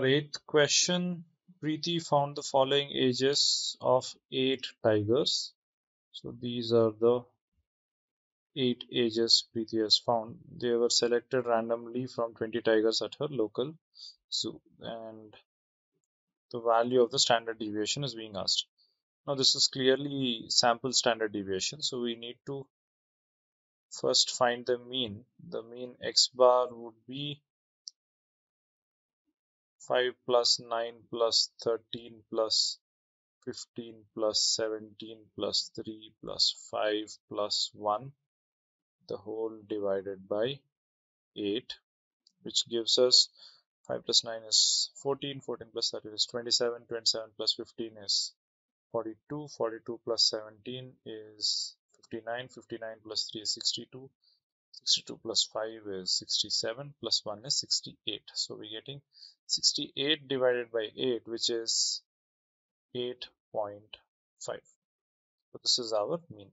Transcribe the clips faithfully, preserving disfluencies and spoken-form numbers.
Our eighth question, Preeti found the following ages of eight tigers. So these are the eight ages Preeti has found. They were selected randomly from twenty tigers at her local zoo, and the value of the standard deviation is being asked. Now this is clearly sample standard deviation, so we need to first find the mean. The mean x bar would be five plus nine plus thirteen plus fifteen plus seventeen plus three plus five plus one, the whole divided by eight, which gives us five plus nine is fourteen, fourteen plus thirteen is twenty-seven, twenty-seven plus fifteen is forty-two, forty-two plus seventeen is fifty-nine, fifty-nine plus three is sixty-two, sixty-two plus five is sixty-seven, plus one is sixty-eight. So we're getting sixty-eight divided by eight, which is eight point five. So this is our mean.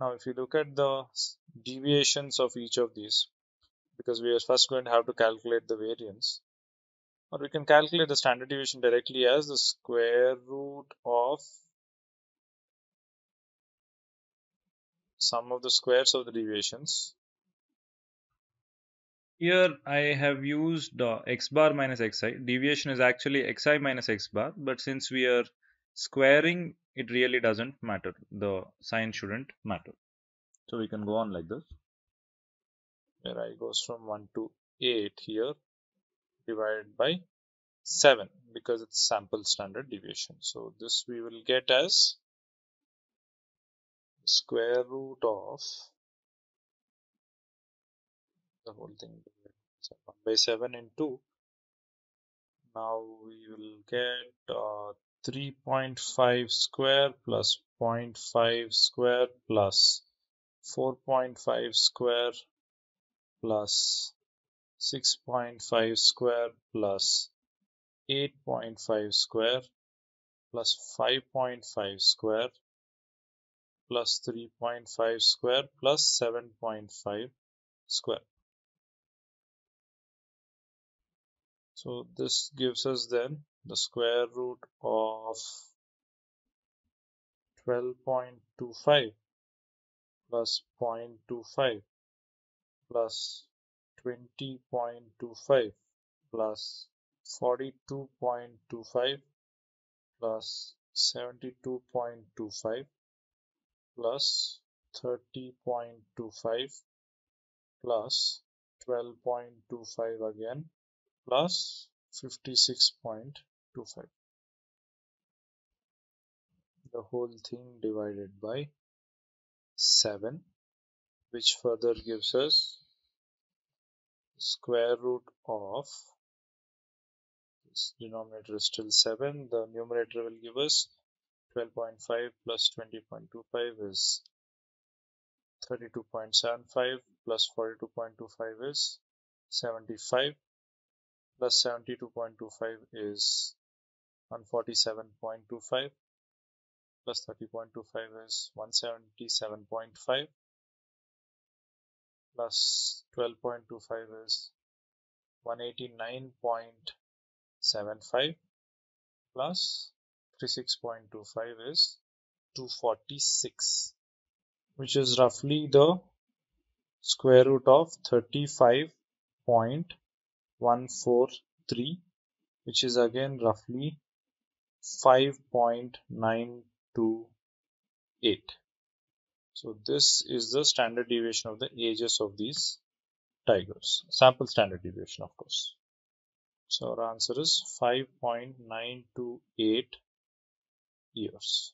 Now if you look at the deviations of each of these, because we are first going to have to calculate the variance, or we can calculate the standard deviation directly as the square root of sum of the squares of the deviations. Here I have used uh, x bar minus xi. Deviation is actually xi minus x bar, but since we are squaring, it really doesn't matter. The sign shouldn't matter. So we can go on like this. Where I goes from one to eight here, divided by seven, because it's sample standard deviation. So this we will get as square root of the whole thing, so one by seven into, now we will get uh, three point five square plus zero point five square plus four point five square plus six point five square plus eight point five square plus five point five square plus three point five square plus seven point five square. So this gives us then the square root of twelve point two five plus zero point two five plus twenty point two five plus forty-two point two five plus seventy-two point two five plus thirty point two five plus twelve point two five again plus fifty-six point two five. The whole thing divided by seven, which further gives us square root of, this denominator is still seven, the numerator will give us twelve point five plus twenty point two five is thirty-two point seven five plus forty-two point two five is seventy-five plus seventy-two point two five is one forty-seven point two five plus thirty point two five is one seventy-seven point five plus twelve point two five is one eighty-nine point seven five plus thirty-six point two five is two forty-six, which is roughly the square root of thirty-five point one four three, which is again roughly five point nine two eight. So this is the standard deviation of the ages of these tigers, sample standard deviation of course. So our answer is five point nine two eight years.